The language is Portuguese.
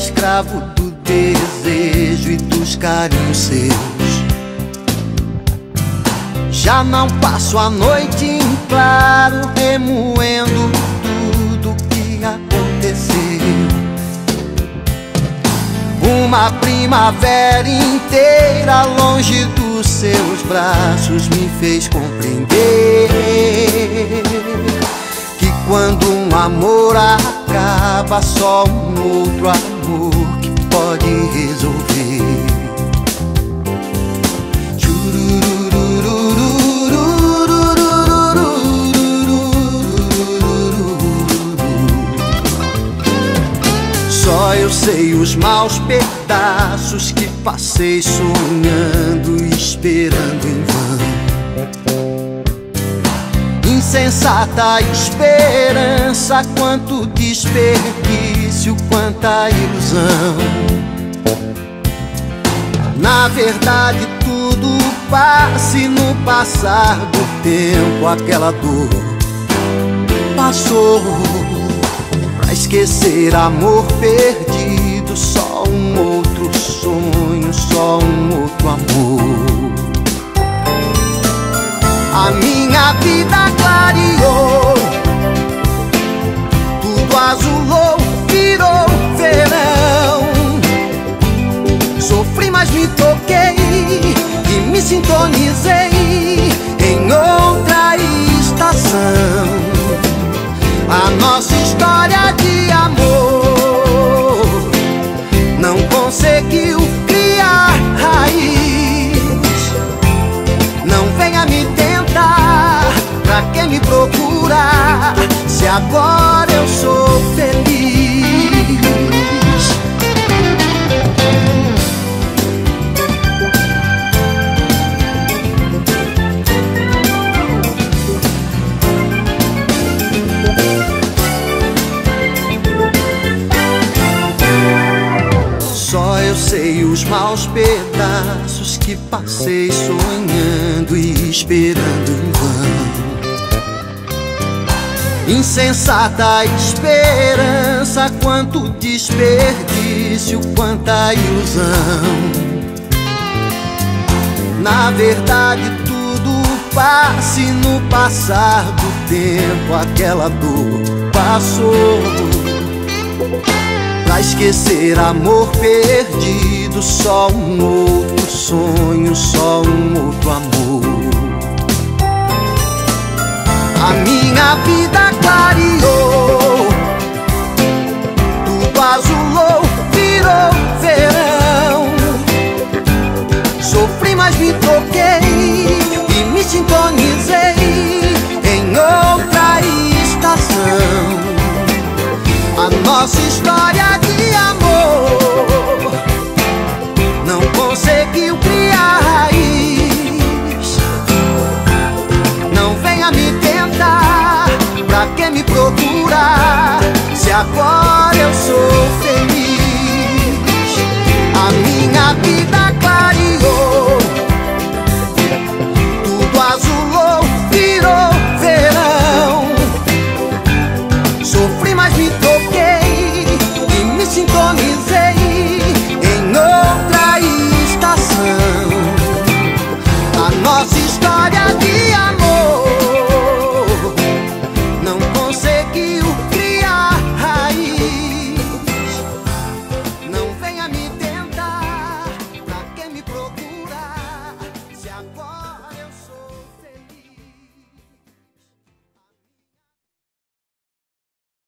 escravo do desejo e dos carinhos seus. Já não passo a noite em claro, remoendo tudo que aconteceu. Uma primavera inteira longe dos seus braços me fez compreender que quando um amor acaba, só um outro amor que pode resolver. Só eu sei os maus pedaços que passei sonhando e esperando em vão. Insensata esperança, quanto desperdício, quanta ilusão. Na verdade tudo passa e no passar do tempo aquela dor passou. Pra esquecer amor perdido, só um outro sonho, só um outro amor. A minha vida clareou, tudo azulou, virou verão. Sofri, mas me toquei e me sintonizei em outra estação. A nossa história de amor não conseguiu criar raiz. Não venha me tentar, pra quem me procurar, se agora eu sou feliz. Sei os maus pedaços que passei sonhando e esperando em vão. Insensata esperança, quanto desperdício, quanta ilusão. Na verdade tudo passa e no passar do tempo aquela dor passou. Pra esquecer amor perdido, só um outro sonho, só um outro amor. A minha vida clareou, tudo azulou, virou verão. Sofri, mas me toquei e me sintonizei em outra estação. A nossa história de amor não conseguiu criar raiz. Não venha me tentar, pra quem me procurar, se agora eu sou